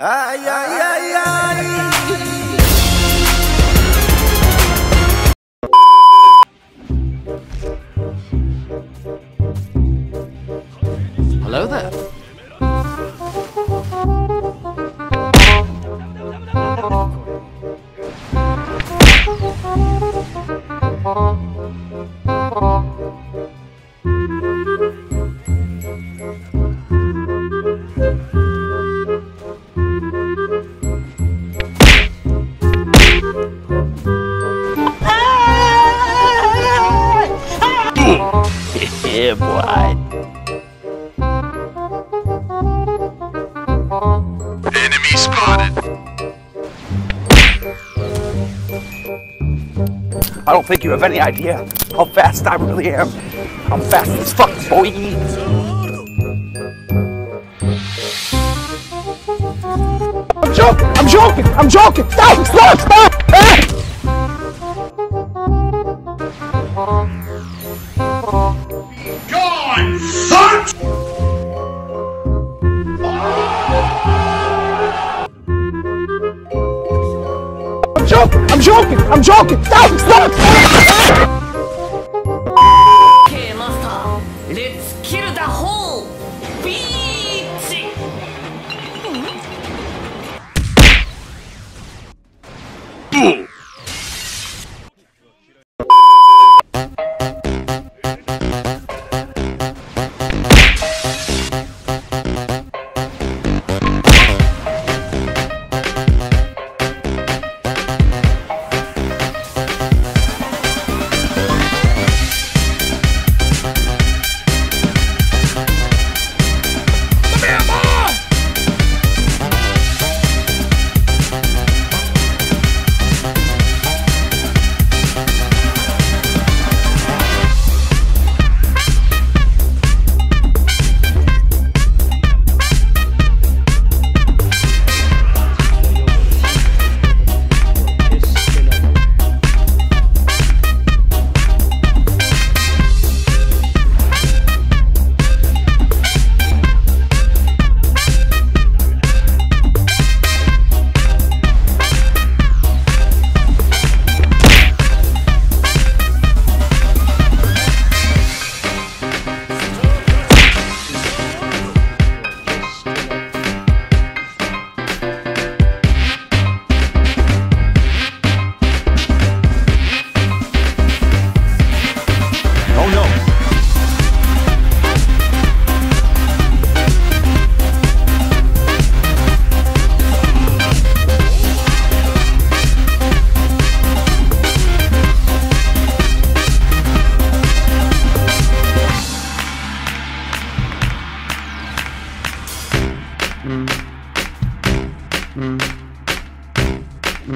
Ay, ay, ay, ay. Hello there. Yeah, boy. Enemy spotted. I don't think you have any idea how fast I really am. I'm fast as fuck, boy. I'm joking. I'm joking. I'm joking. Stop! Stop! Stop! I'm joking! I'm joking! Stop! Stop! Okay, master. Let's kill the whole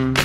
beach!